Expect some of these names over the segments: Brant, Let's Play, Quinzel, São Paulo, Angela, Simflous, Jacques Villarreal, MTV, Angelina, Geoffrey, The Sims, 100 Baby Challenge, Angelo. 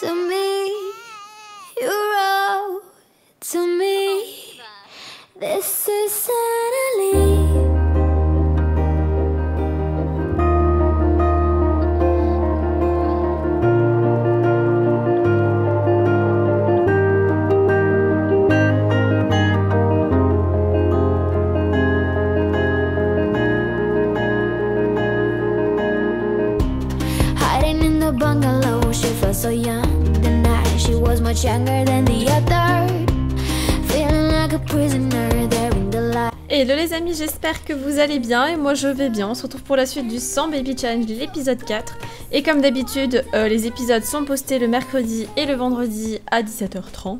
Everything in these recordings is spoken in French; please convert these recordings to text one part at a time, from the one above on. to me, you wrote to me, this is suddenly. So young the night, she was much younger than the other, feeling like a prisoner there in the light. Hello les amis, j'espère que vous allez bien et moi je vais bien. On se retrouve pour la suite du 100 Baby Challenge, l'épisode 4. Et comme d'habitude, les épisodes sont postés le mercredi et le vendredi à 17h30.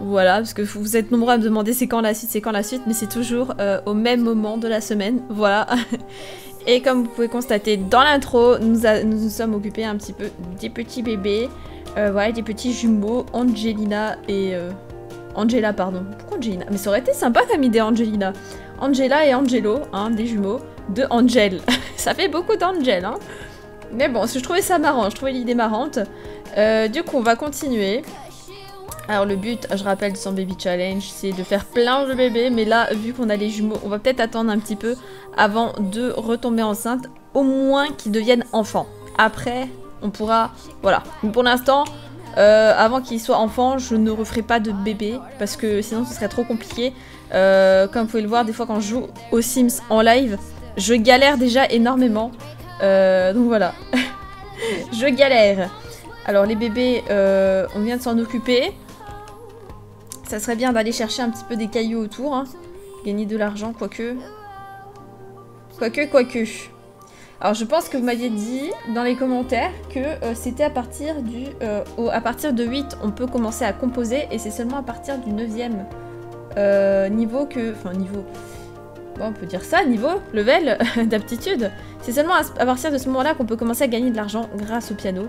Voilà, parce que vous êtes nombreux à me demander c'est quand la suite, mais c'est toujours au même moment de la semaine, voilà. Et comme vous pouvez constater dans l'intro, nous sommes occupés un petit peu des petits bébés, voilà, des petits jumeaux, Angelina et... Angela, pardon. Pourquoi Angelina? Mais ça aurait été sympa comme idée, Angelina. Angela et Angelo, hein, des jumeaux de Angel. Ça fait beaucoup d'Angel, hein. Mais bon, je trouvais ça marrant, je trouvais l'idée marrante. Du coup, on va continuer. Alors le but, je rappelle, du 100 Baby Challenge, c'est de faire plein de bébés. Mais là, vu qu'on a les jumeaux, on va peut-être attendre un petit peu avant de retomber enceinte. Au moins qu'ils deviennent enfants. Après, on pourra... Voilà. Mais pour l'instant, avant qu'ils soient enfants, je ne referai pas de bébé. Parce que sinon, ce serait trop compliqué. Comme vous pouvez le voir, des fois quand je joue aux Sims en live, je galère déjà énormément. Donc voilà. Je galère. Alors les bébés, on vient de s'en occuper. Ça serait bien d'aller chercher un petit peu des cailloux autour, hein. Gagner de l'argent, quoique. Alors je pense que vous m'aviez dit dans les commentaires que c'était à partir du... à partir de 8, on peut commencer à composer, et c'est seulement à partir du 9e niveau que... Enfin niveau... Bon, on peut dire ça, niveau, level d'aptitude. C'est seulement à partir de ce moment-là qu'on peut commencer à gagner de l'argent grâce au piano.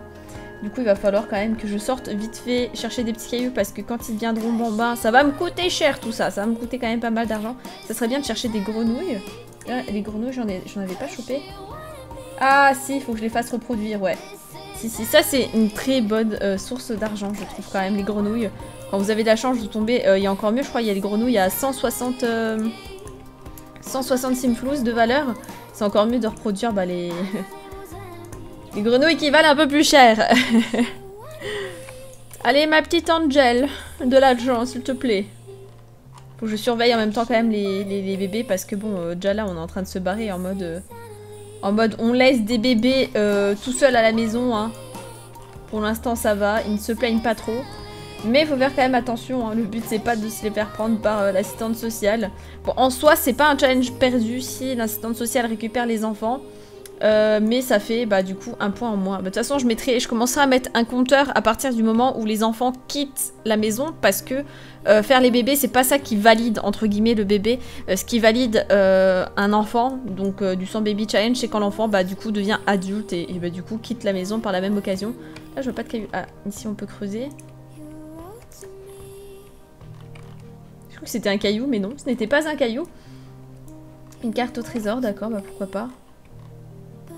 Du coup, il va falloir quand même que je sorte vite fait chercher des petits cailloux, parce que quand ils viendront bambins, ça va me coûter cher tout ça. Ça va me coûter quand même pas mal d'argent. Ça serait bien de chercher des grenouilles. Les grenouilles, j'en avais pas chopé. Ah si, il faut que je les fasse reproduire, ouais. Si, ça c'est une très bonne source d'argent, je trouve quand même, les grenouilles. Quand vous avez de la chance de tomber, il y a encore mieux, je crois, il y a les grenouilles à 160 Simflous de valeur. C'est encore mieux de reproduire bah, les... Les grenouilles qui valent un peu plus cher. Allez, ma petite Angel, de l'argent, s'il te plaît. Faut que je surveille en même temps quand même les bébés, parce que bon, déjà là, on est en train de se barrer en mode on laisse des bébés tout seuls à la maison. Hein. Pour l'instant, ça va, ils ne se plaignent pas trop. Mais il faut faire quand même attention, hein. Le but c'est pas de se les faire prendre par l'assistante sociale. Bon, en soi, c'est pas un challenge perdu si l'assistante sociale récupère les enfants. Mais ça fait bah, du coup un point en moins. De toute façon, je commencerai à mettre un compteur à partir du moment où les enfants quittent la maison, parce que faire les bébés, c'est pas ça qui valide entre guillemets le bébé. Ce qui valide un enfant, donc du 100 Baby Challenge, c'est quand l'enfant bah, du coup devient adulte et bah, du coup quitte la maison par la même occasion. Là, je vois pas de caillou. Ah, ici on peut creuser. Je crois que c'était un caillou, mais non, ce n'était pas un caillou. Une carte au trésor, d'accord, bah pourquoi pas.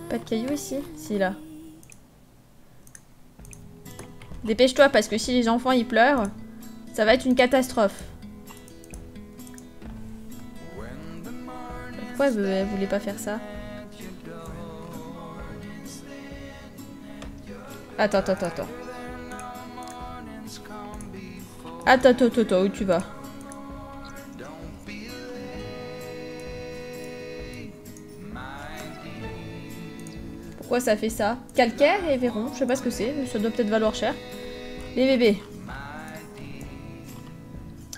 Pas de cailloux ici? Si, là. Dépêche-toi, parce que si les enfants ils pleurent, ça va être une catastrophe. Pourquoi elle voulait pas faire ça? Attends, où tu vas? Pourquoi ça fait ça? Calcaire et verron, je sais pas ce que c'est, mais ça doit peut-être valoir cher. Les bébés.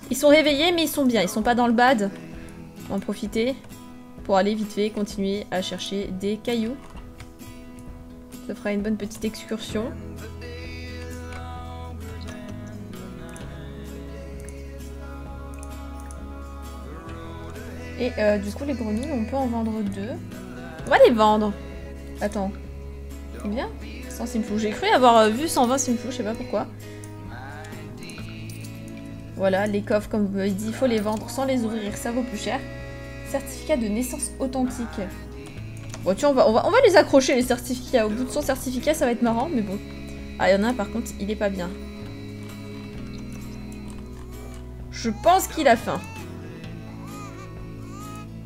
Ils sont réveillés, mais ils sont bien, ils sont pas dans le bad. On va en profiter pour aller vite fait continuer à chercher des cailloux. Ça fera une bonne petite excursion. Et du coup, les grenouilles, on peut en vendre 2. On va les vendre. Attends, c'est bien 100 Simflous. J'ai cru avoir vu 120 Simflous, je sais pas pourquoi. Voilà, les coffres, comme vous m'avez dit, il faut les vendre sans les ouvrir, ça vaut plus cher. Certificat de naissance authentique. Bon, tu vois, on va les accrocher, les certificats. Au bout de 100 certificats, ça va être marrant, mais bon. Ah, il y en a un, par contre, il est pas bien. Je pense qu'il a faim.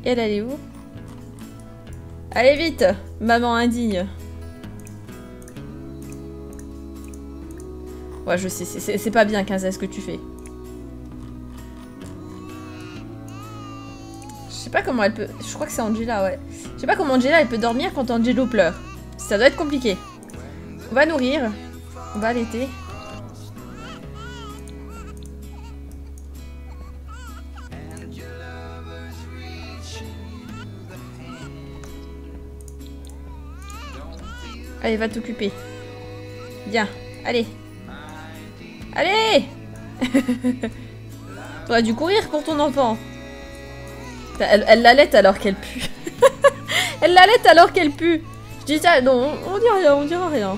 Et elle, elle est où? Allez vite, maman indigne. Ouais, je sais, c'est pas bien, Quinzel, ce que tu fais. Je sais pas comment elle peut... Je crois que c'est Angela, ouais. Je sais pas comment Angela, elle peut dormir quand Angelo pleure. Ça doit être compliqué. On va nourrir. On va allaiter. Allez, va t'occuper. Bien, allez. Allez. T'aurais dû courir pour ton enfant. Elle l'allait alors qu'elle pue. Elle l'allait alors qu'elle pue. Je dis ça, non, on dit rien, on dira rien.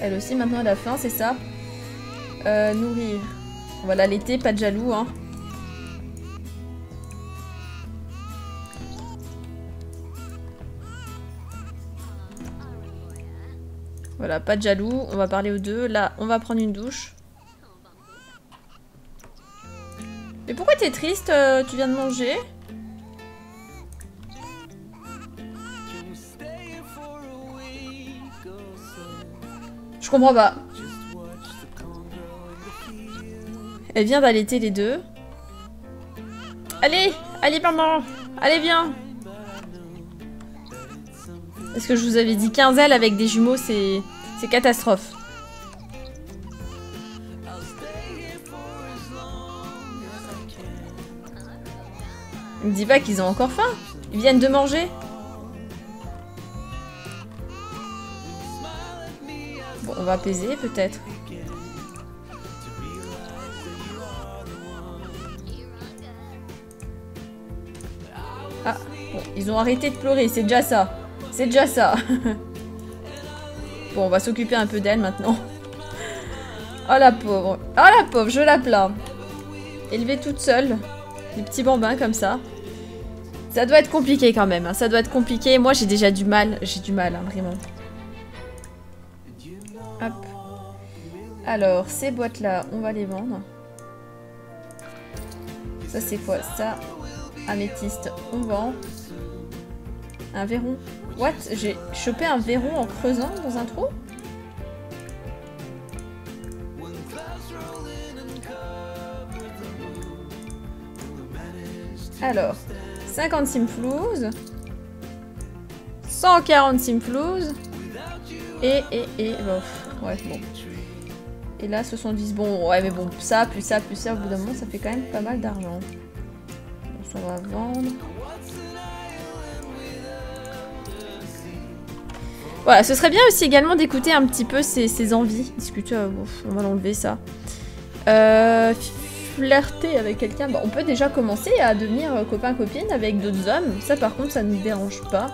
Elle aussi, maintenant, elle a faim, c'est ça. Nourrir. On va l'allaiter, pas de jaloux, hein. Voilà, pas de jaloux, on va parler aux deux. Là, on va prendre une douche. Mais pourquoi t'es triste? Tu viens de manger? Je comprends pas. Elle vient d'allaiter les deux. Allez! Allez, maman! Allez, viens! Est-ce que je vous avais dit Quinzel avec des jumeaux, c'est catastrophe. Il me dit pas qu'ils ont encore faim. Ils viennent de manger. Bon, on va apaiser peut-être. Ah, bon, ils ont arrêté de pleurer, c'est déjà ça. C'est déjà ça. Bon, on va s'occuper un peu d'elle maintenant. Oh la pauvre. Oh la pauvre, je la plains. Élevée toute seule. Des petits bambins comme ça. Ça doit être compliqué quand même. Hein. Ça doit être compliqué. Moi, j'ai déjà du mal. J'ai du mal, hein, vraiment. Hop. Alors, ces boîtes-là, on va les vendre. Ça, c'est quoi? Ça, améthyste, on vend. Un verron. What? J'ai chopé un verron en creusant dans un trou? Alors, 50 Simflous, 140 Simflous, bof, ouais, bon. Et là, 70, bon, ouais, mais bon, ça, plus ça, plus ça, au bout d'un moment, ça fait quand même pas mal d'argent. Donc, on va vendre... Voilà, ce serait bien aussi également d'écouter un petit peu ses envies. Discuter, bon, on va l'enlever ça. Flirter avec quelqu'un. Bon, on peut déjà commencer à devenir copain-copine avec d'autres hommes. Ça par contre, ça ne nous dérange pas.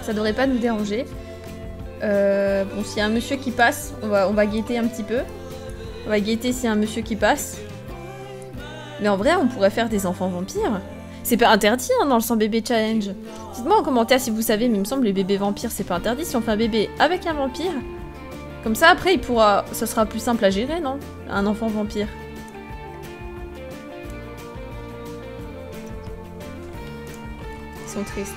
Ça devrait pas nous déranger. Bon, s'il y a un monsieur qui passe, on va guetter un petit peu. On va guetter s'il y a un monsieur qui passe. Mais en vrai, on pourrait faire des enfants vampires. C'est pas interdit hein, dans le 100 Baby Challenge. Dites-moi en commentaire si vous savez, mais il me semble que les bébés vampires, c'est pas interdit. Si on fait un bébé avec un vampire, comme ça après il pourra... Ce sera plus simple à gérer, non? Un enfant vampire. Ils sont tristes.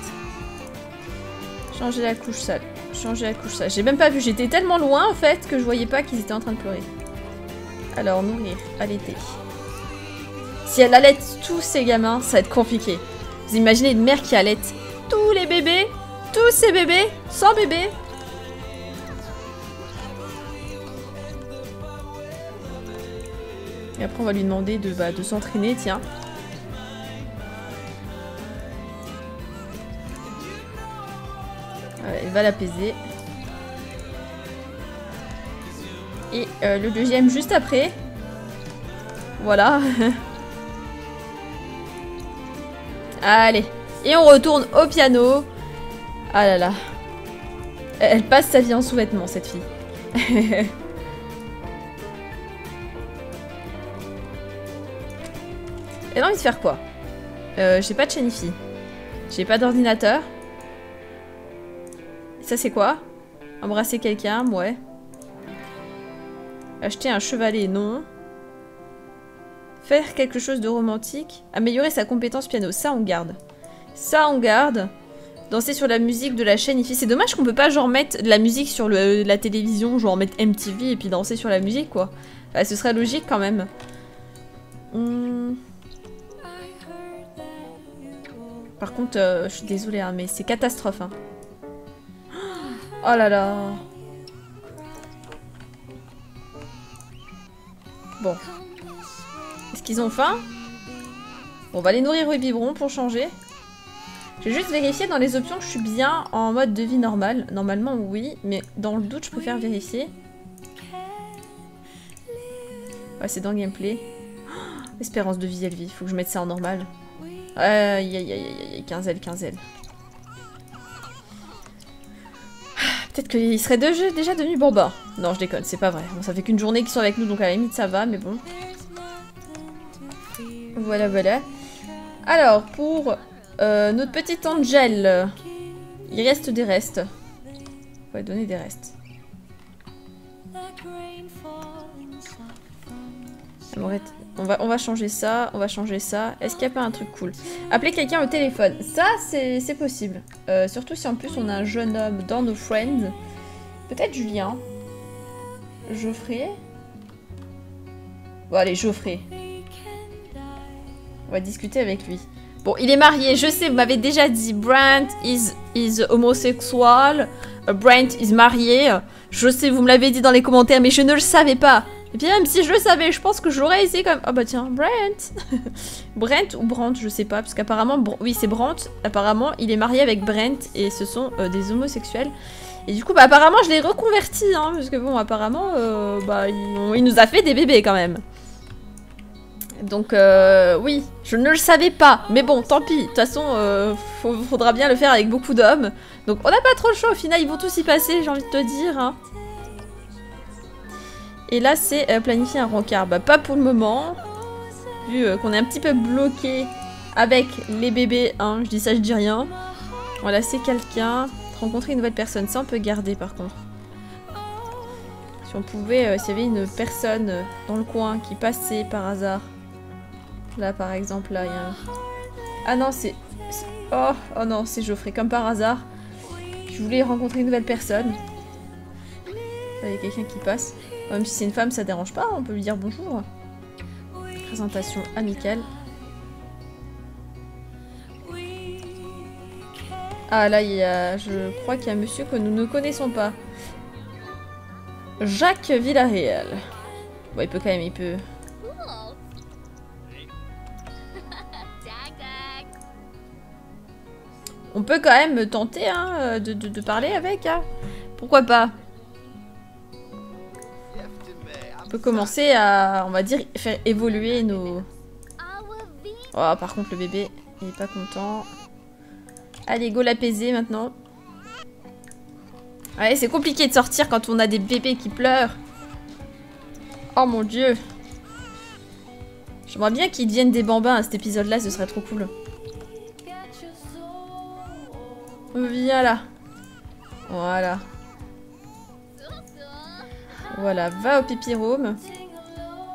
Changer la couche sale. Changer la couche sale. J'ai même pas vu, j'étais tellement loin en fait que je voyais pas qu'ils étaient en train de pleurer. Alors nourrir, allaiter. Si elle allait tous ces gamins, ça va être compliqué. Vous imaginez une mère qui allait tous les bébés, tous ces bébés, sans bébé. Et après, on va lui demander de s'entraîner, tiens. Elle va l'apaiser. Et le deuxième juste après. Voilà. Allez, et on retourne au piano. Ah là là. Elle passe sa vie en sous-vêtements, cette fille. Elle a envie de faire quoi? J'ai pas de chaîne hi-fi. J'ai pas d'ordinateur. Ça, c'est quoi? Embrasser quelqu'un, ouais. Acheter un chevalet, non. Faire quelque chose de romantique. Améliorer sa compétence piano, ça on garde. Ça on garde. Danser sur la musique de la chaîne IFI. C'est dommage qu'on peut pas genre mettre de la musique sur la télévision, genre mettre MTV et puis danser sur la musique quoi. Enfin, ce serait logique quand même. Par contre, je suis désolée, hein, mais c'est catastrophe. Hein. Oh là là. Bon. Est-ce qu'ils ont faim? Bon, on va les nourrir au biberon pour changer. Je vais juste vérifier dans les options que je suis bien en mode de vie normal. Normalement, oui, mais dans le doute, je préfère vérifier. Ouais, c'est dans le gameplay. Oh, espérance de vie, Elvie. Faut que je mette ça en normal. Aïe, aïe, aïe, aïe, Quinzel, Quinzel. Peut-être qu'il serait déjà devenu bambin. Non, je déconne, c'est pas vrai. Bon, ça fait qu'une journée qu'ils sont avec nous, donc à la limite, ça va, mais bon. Voilà, voilà. Alors, pour notre petite Angel, il reste des restes. On va donner des restes. On va changer ça, on va changer ça. Est-ce qu'il n'y a pas un truc cool? Appeler quelqu'un au téléphone. Ça, c'est possible. Surtout si en plus on a un jeune homme dans nos friends. Peut-être Julien. Geoffrey. Bon, allez, Geoffrey. On va discuter avec lui. Bon, il est marié, je sais, vous m'avez déjà dit. Brant is homosexuel. Brant is marié. Je sais, vous me l'avez dit dans les commentaires, mais je ne le savais pas. Et puis même si je le savais, je pense que je l'aurais essayé quand même. Ah bah tiens, Brant. Brant ou Brant, je sais pas, parce qu'apparemment, oui c'est Brant, apparemment il est marié avec Brant et ce sont des homosexuels. Et du coup, bah apparemment je l'ai reconverti, hein, parce que bon, apparemment, bah il nous a fait des bébés quand même. Donc oui, je ne le savais pas, mais bon, tant pis, de toute façon, faudra bien le faire avec beaucoup d'hommes. Donc on n'a pas trop le choix, au final ils vont tous y passer, j'ai envie de te dire, hein. Et là, c'est planifier un rencard. Bah, pas pour le moment, vu qu'on est un petit peu bloqué avec les bébés. Hein. Je dis ça, je dis rien. Voilà, c'est quelqu'un. Rencontrer une nouvelle personne. Ça, on peut garder, par contre. Si on pouvait, s'il y avait une personne dans le coin qui passait par hasard. Là, par exemple, là, il y a un... Ah non, c'est... Oh, oh non, c'est Geoffrey. Comme par hasard, je voulais rencontrer une nouvelle personne. Là, il y a quelqu'un qui passe. Même si c'est une femme, ça dérange pas, on peut lui dire bonjour. Présentation amicale. Ah là, il y a, je crois qu'il y a un monsieur que nous ne connaissons pas. Jacques Villarreal. Bon, il peut quand même, il peut... On peut quand même tenter hein, de parler avec. Hein. Pourquoi pas ? On peut commencer à, on va dire, faire évoluer nos... Oh, par contre, le bébé, il est pas content. Allez, go l'apaiser, maintenant. Ouais, c'est compliqué de sortir quand on a des bébés qui pleurent. Oh, mon Dieu. J'aimerais bien qu'ils deviennent des bambins à cet épisode-là, ce serait trop cool. Viens, là. Voilà. Voilà, va au pipi room.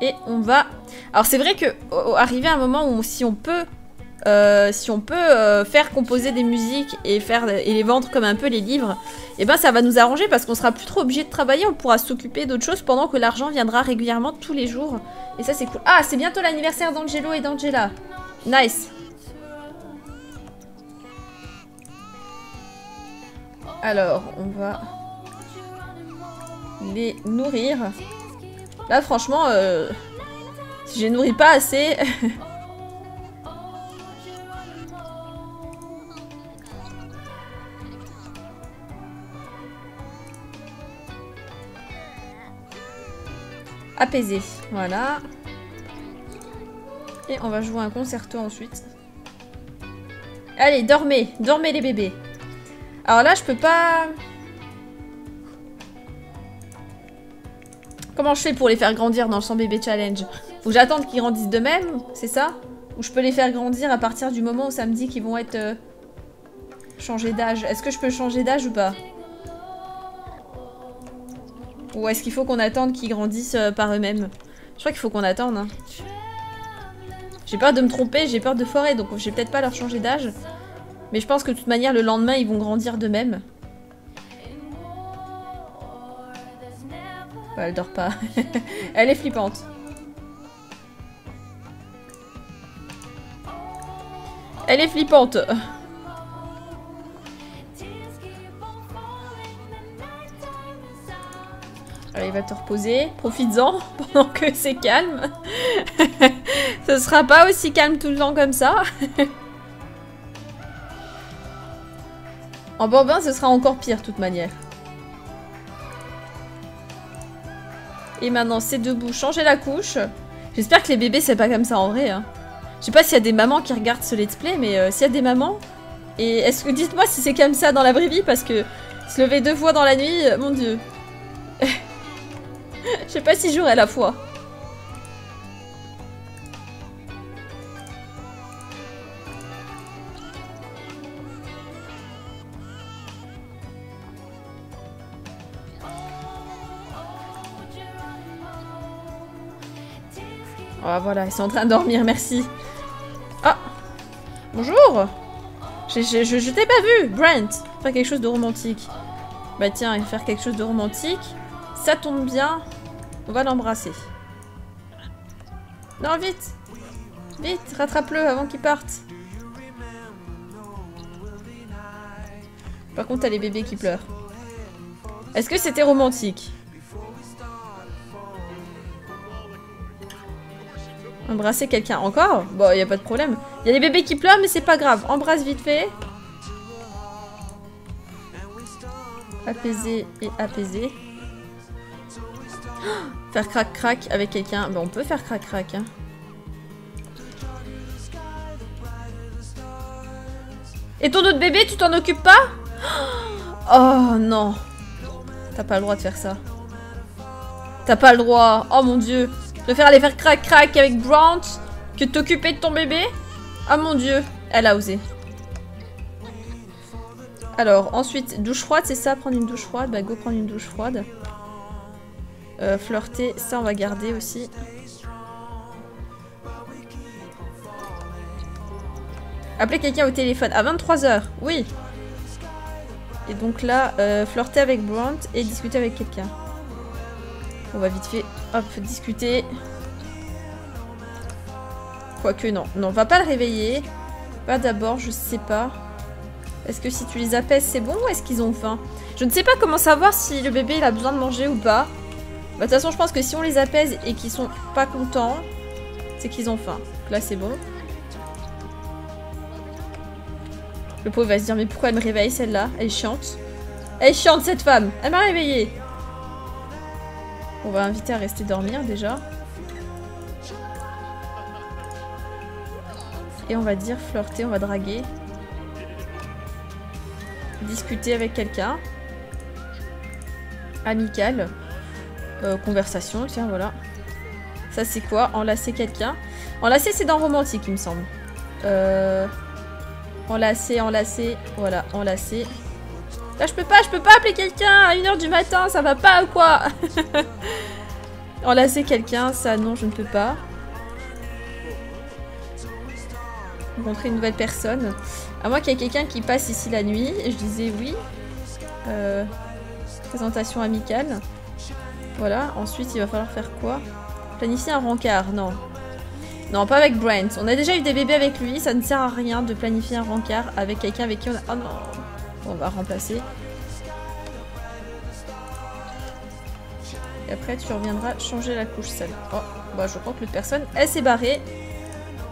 Et on va... Alors c'est vrai que arrivé à un moment où si on peut faire composer des musiques et les vendre comme un peu les livres, et ben ça va nous arranger parce qu'on sera plus trop obligé de travailler, on pourra s'occuper d'autres choses pendant que l'argent viendra régulièrement tous les jours. Et ça c'est cool. Ah, c'est bientôt l'anniversaire d'Angelo et d'Angela. Nice. Alors, on va... les nourrir. Là, franchement, si je les nourris pas assez... Apaiser. Voilà. Et on va jouer un concerto ensuite. Allez, dormez. Dormez les bébés. Alors là, je peux pas... Comment je fais pour les faire grandir dans le 100 Baby Challenge? Faut que j'attende qu'ils grandissent d'eux-mêmes, c'est ça? Ou je peux les faire grandir à partir du moment où ça me dit qu'ils vont être... changés d'âge. Est-ce que je peux changer d'âge ou pas? Ou est-ce qu'il faut qu'on attende qu'ils grandissent par eux-mêmes? Je crois qu'il faut qu'on attende. Hein. J'ai peur de me tromper, j'ai peur de foirer, donc je vais peut-être pas leur changer d'âge. Mais je pense que de toute manière, le lendemain, ils vont grandir d'eux-mêmes. Bah, elle dort pas. Elle est flippante. Elle est flippante. Il va te reposer, profites-en pendant que c'est calme. Ce sera pas aussi calme tout le temps comme ça. En bambin, ce sera encore pire de toute manière. Et maintenant, c'est debout, changer la couche. J'espère que les bébés, c'est pas comme ça en vrai. Hein. Je sais pas s'il y a des mamans qui regardent ce let's play, mais s'il y a des mamans. Et est-ce que dites-moi si c'est comme ça dans la vraie vie, parce que se lever 2 fois dans la nuit, mon dieu. Je sais pas si j'aurai la foi. Ah voilà, ils sont en train de dormir, merci. Ah, bonjour. Je t'ai pas vu, Brant. Faire quelque chose de romantique. Bah tiens, faire quelque chose de romantique, ça tombe bien. On va l'embrasser. Non, vite! Vite, rattrape-le avant qu'il parte. Par contre, t'as les bébés qui pleurent. Est-ce que c'était romantique? Embrasser quelqu'un encore? Bon, y a pas de problème. Y a les bébés qui pleurent, mais c'est pas grave. Embrasse vite fait. Apaiser et apaiser. Faire crac-crac avec quelqu'un. Bah on peut faire crac-crac. Hein. Et ton autre bébé, tu t'en occupes pas? Oh non. T'as pas le droit de faire ça. T'as pas le droit. Oh mon dieu. Je préfère aller faire crac-crac avec Brant que de t'occuper de ton bébé. Ah mon dieu. Elle a osé. Alors ensuite, douche froide, c'est ça? Prendre une douche froide. Bah go prendre une douche froide. Flirter, ça on va garder aussi. Appeler quelqu'un au téléphone à 23 h, oui. Et donc là, flirter avec Brant et discuter avec quelqu'un. On va vite fait, hop, discuter. Quoique non, non, on va pas le réveiller. Pas d'abord, je sais pas. Est-ce que si tu les apaises, c'est bon ou est-ce qu'ils ont faim? Je ne sais pas comment savoir si le bébé il a besoin de manger ou pas. Bah, de toute façon, je pense que si on les apaise et qu'ils sont pas contents, c'est qu'ils ont faim. Là, c'est bon. Le pauvre va se dire, mais pourquoi elle me réveille celle-là? Elle chante. Elle chante cette femme. Elle m'a réveillée. On va inviter à rester dormir déjà. Et on va dire flirter, on va draguer. Discuter avec quelqu'un. Amical. Conversation, tiens, voilà. Ça, c'est quoi? Enlacer quelqu'un. Enlacer, c'est dans romantique, il me semble. Enlacer, enlacer. Voilà, enlacer. Là, je peux pas appeler quelqu'un à 1 h du matin. Ça va pas ou quoi? Enlacer quelqu'un, ça, non, je ne peux pas. Rencontrer une nouvelle personne. À moins qu'il y ait quelqu'un qui passe ici la nuit. Je disais oui. Présentation amicale. Voilà, ensuite il va falloir faire quoi? Planifier un rencard, non. Non, pas avec Brant. On a déjà eu des bébés avec lui, ça ne sert à rien de planifier un rencard avec quelqu'un avec qui on a... Oh non. Bon, on va remplacer. Et après tu reviendras changer la couche seule. Oh, bah je crois que l'autre personne, elle s'est barrée.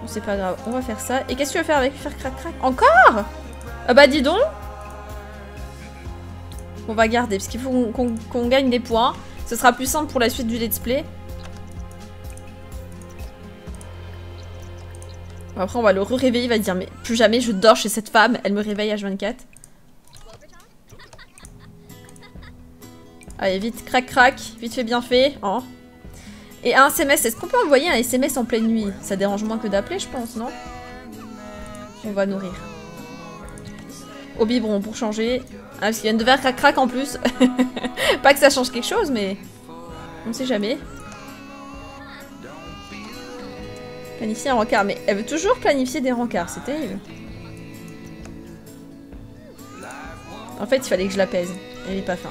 Bon, c'est pas grave, on va faire ça. Et qu'est-ce que tu vas faire avec lui? Faire crac-crac? Encore? Ah bah dis donc. On va garder, parce qu'il faut qu'on gagne des points. Ce sera plus simple pour la suite du let's play. Après, on va le réveiller. Il va dire, mais plus jamais je dors chez cette femme. Elle me réveille H24. Allez, vite, crac, crac. Vite fait, bien fait. Oh. Et un SMS. Est-ce qu'on peut envoyer un SMS en pleine nuit? Ça dérange moins que d'appeler, je pense, non? On va nourrir. Au biberon, pour changer... Ah, parce qu'ils viennent de faire crac-crac en plus. Pas que ça change quelque chose, mais... On ne sait jamais. Planifier un rencard. Mais elle veut toujours planifier des rencarts. C'est terrible. En fait, il fallait que je la pèse. Elle n'est pas faim.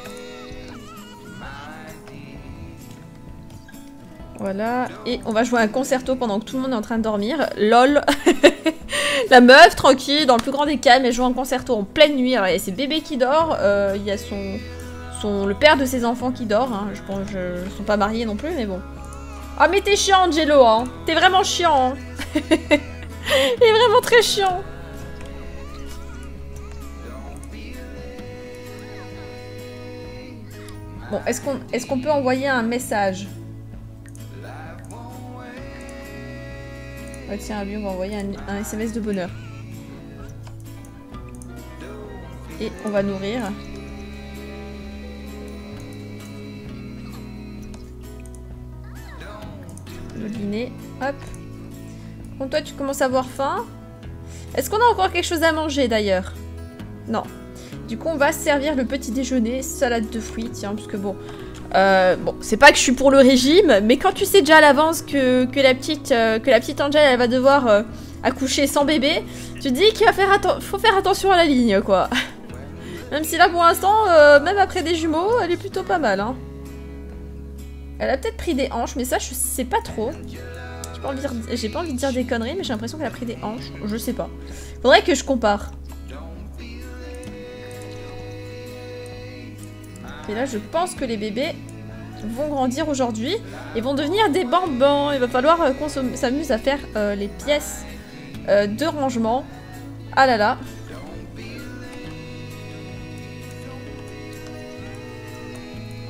Voilà. Et on va jouer un concerto pendant que tout le monde est en train de dormir. LOL. La meuf, tranquille, dans le plus grand des calmes, elle joue un concerto en pleine nuit. Alors, il y a ses bébés qui dorment. Il y a le père de ses enfants qui dort. Hein. Je pense qu'ils ne sont pas mariés non plus, mais bon. Ah, mais t'es chiant, Angelo, hein. T'es vraiment chiant, hein. Il est vraiment très chiant. Bon, est-ce qu'on peut envoyer un message? Ouais, tiens, lui, on va envoyer un SMS de bonheur. Et on va nourrir. Le dîner, hop. Bon, toi, tu commences à avoir faim. Est-ce qu'on a encore quelque chose à manger, d'ailleurs? Non. Du coup, on va servir le petit déjeuner, salade de fruits, tiens, parce que bon... bon, c'est pas que je suis pour le régime, mais quand tu sais déjà à l'avance que la petite Angela, elle va devoir accoucher sans bébé, tu te dis qu'il faut faire attention à la ligne, quoi. Même si là, pour l'instant, même après des jumeaux, elle est plutôt pas mal, hein. Elle a peut-être pris des hanches, mais ça, je sais pas trop. J'ai pas envie de dire des conneries, mais j'ai l'impression qu'elle a pris des hanches. Je sais pas. Faudrait que je compare. Et là, je pense que les bébés vont grandir aujourd'hui et vont devenir des bambins. Il va falloir qu'on s'amuse à faire les pièces de rangement. Ah là là.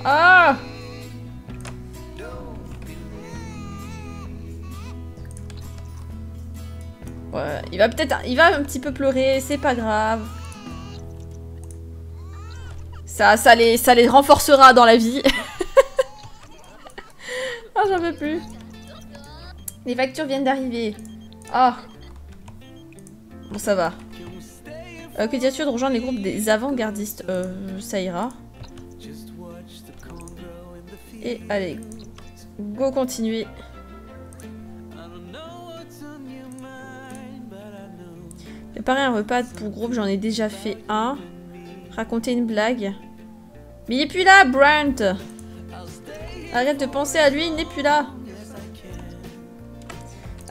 Ah! Ouais, il va un petit peu pleurer, c'est pas grave. Ça les renforcera dans la vie. Ah, j'en veux plus. Les factures viennent d'arriver. Ah. Bon, ça va. Que dis-tu de rejoindre les groupes des avant-gardistes? Ça ira. Et allez. Go continuer. Préparer un repas pour groupe, j'en ai déjà fait un. Raconter une blague. Mais il n'est plus là, Brant! Arrête de penser à lui, il n'est plus là!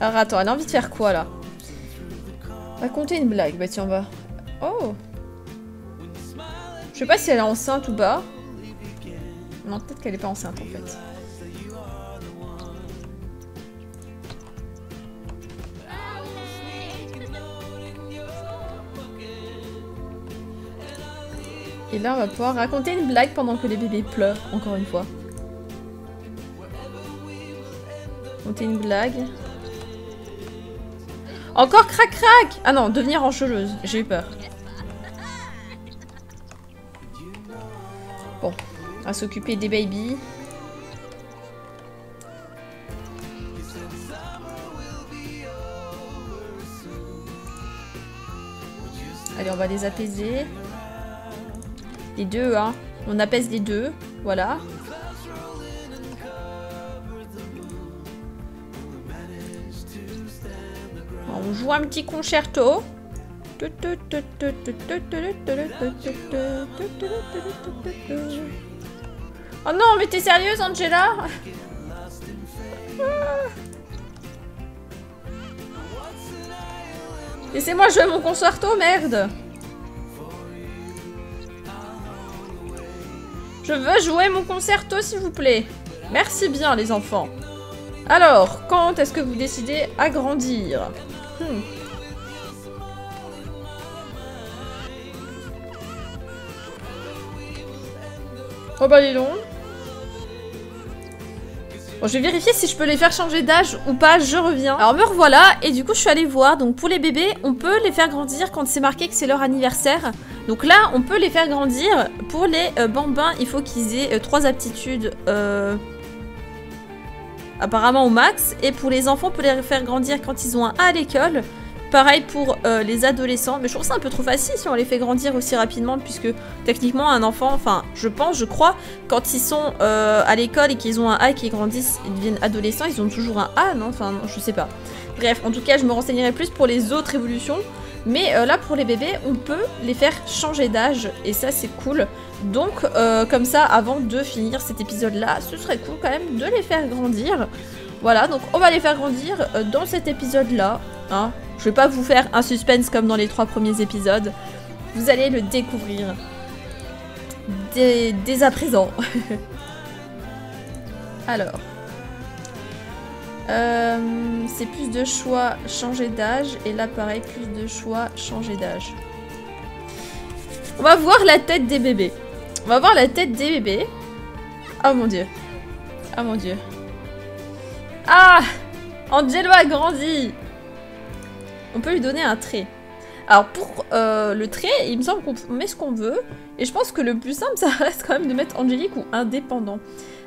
Alors attends, elle a envie de faire quoi là? Raconter une blague, bah tiens, on va. Oh! Je sais pas si elle est enceinte ou pas. Non, peut-être qu'elle n'est pas enceinte en fait. Et là, on va pouvoir raconter une blague pendant que les bébés pleurent, encore une fois. Raconter une blague. Encore crac-crac! Ah non, devenir encheleuse. J'ai eu peur. Bon, à s'occuper des babies. Allez, on va les apaiser. Les deux, hein. On apaise les deux. Voilà. On joue un petit concerto. Oh non, mais t'es sérieuse, Angela? Laissez-moi jouer mon concerto, merde! Je veux jouer mon concerto, s'il vous plaît. Merci bien, les enfants. Alors, quand est-ce que vous décidez à grandir? Oh bah, les longs. Bon, je vais vérifier si je peux les faire changer d'âge ou pas, je reviens. Alors me revoilà, et du coup je suis allée voir. Donc pour les bébés, on peut les faire grandir quand c'est marqué que c'est leur anniversaire. Donc là, on peut les faire grandir. Pour les bambins, il faut qu'ils aient 3 aptitudes apparemment au max. Et pour les enfants, on peut les faire grandir quand ils ont un A à l'école. Pareil pour les adolescents, mais je trouve ça un peu trop facile si on les fait grandir aussi rapidement, puisque techniquement un enfant, enfin je crois, quand ils sont à l'école et qu'ils ont un A et qu'ils grandissent, ils deviennent adolescents, ils ont toujours un A, non? Enfin je sais pas. Bref, en tout cas je me renseignerai plus pour les autres évolutions, mais là pour les bébés on peut les faire changer d'âge et ça c'est cool. Donc comme ça avant de finir cet épisode là, ce serait cool quand même de les faire grandir. Voilà, donc on va les faire grandir dans cet épisode là, hein. Je vais pas vous faire un suspense comme dans les 3 premiers épisodes, vous allez le découvrir dès à présent. Alors c'est plus de choix, changer d'âge. Et là pareil, plus de choix, changer d'âge. On va voir la tête des bébés. On va voir la tête des bébés. Oh mon dieu. Oh mon dieu. Ah, Angelo a grandi. On peut lui donner un trait. Alors pour le trait, il me semble qu'on met ce qu'on veut. Et je pense que le plus simple, ça reste quand même de mettre angélique ou indépendant.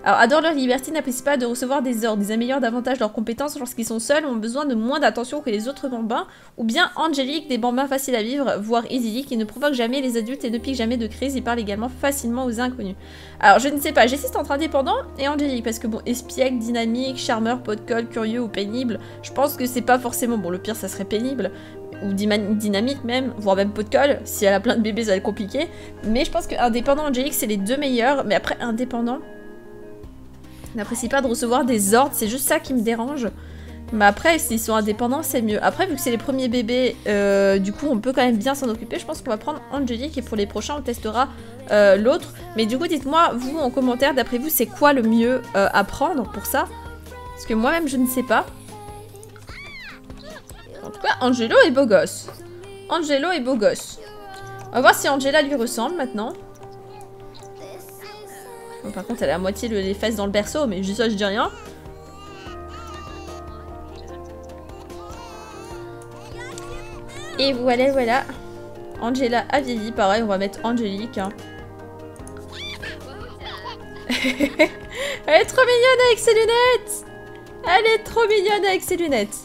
Alors, adorent leur liberté, n'apprécient pas de recevoir des ordres. Ils améliorent davantage leurs compétences lorsqu'ils sont seuls, ont besoin de moins d'attention que les autres bambins. Ou bien angélique, des bambins faciles à vivre, voire idylliques, qui ne provoquent jamais les adultes et ne piquent jamais de crise. Ils parlent également facilement aux inconnus. Alors, je ne sais pas, j'hésite entre indépendant et angélique, parce que bon, espiègle, dynamique, charmeur, pot de colle, curieux ou pénible, je pense que c'est pas forcément... Bon, le pire, ça serait pénible. Ou dynamique même, voire même pot de colle. Si elle a plein de bébés, ça va être compliqué. Mais je pense que indépendant, angélique, c'est les deux meilleurs. Mais après, indépendant... n'apprécie pas de recevoir des ordres, c'est juste ça qui me dérange. Mais après, s'ils sont indépendants, c'est mieux. Après, vu que c'est les premiers bébés, du coup, on peut quand même bien s'en occuper. Je pense qu'on va prendre Angélique et pour les prochains, on testera l'autre. Mais du coup, dites-moi, vous, en commentaire, d'après vous, c'est quoi le mieux à prendre pour ça? Parce que moi-même, je ne sais pas. En tout cas, Angelo est beau gosse. Angelo est beau gosse. On va voir si Angela lui ressemble maintenant. Bon, par contre, elle a à moitié les fesses dans le berceau, mais ça, je dis rien. Et voilà, voilà. Angela a vieilli, pareil, on va mettre Angélique. Hein. Elle est trop mignonne avec ses lunettes. Elle est trop mignonne avec ses lunettes.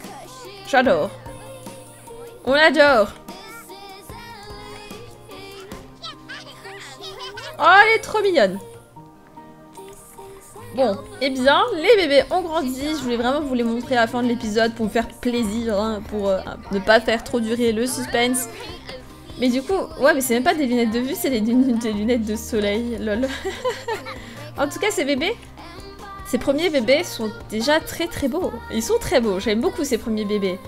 J'adore. On l'adore. Oh, elle est trop mignonne. Bon, eh bien, les bébés ont grandi. Je voulais vraiment vous les montrer à la fin de l'épisode pour vous faire plaisir, hein, pour ne pas faire trop durer le suspense. Mais du coup, ouais, mais c'est même pas des lunettes de vue, c'est des lunettes de soleil, lol. En tout cas, ces bébés, ces premiers bébés sont déjà très très beaux. Ils sont très beaux, j'aime beaucoup ces premiers bébés.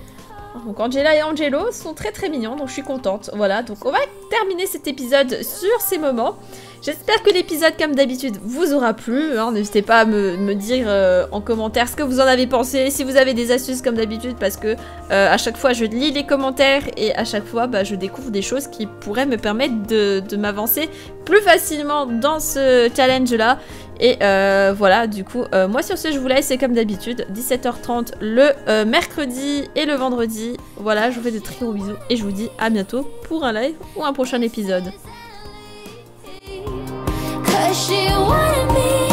Donc Angela et Angelo sont très très mignons, donc je suis contente. Voilà, donc on va terminer cet épisode sur ces moments. J'espère que l'épisode, comme d'habitude, vous aura plu. Hein. N'hésitez pas à me dire en commentaire ce que vous en avez pensé, si vous avez des astuces comme d'habitude, parce que à chaque fois, je lis les commentaires et à chaque fois, bah, je découvre des choses qui pourraient me permettre de m'avancer plus facilement dans ce challenge-là. Et voilà, du coup, moi sur ce, je vous laisse, et comme d'habitude, 17h30 le mercredi et le vendredi. Voilà, je vous fais de très gros bisous et je vous dis à bientôt pour un live ou un prochain épisode. Cause she wanted me.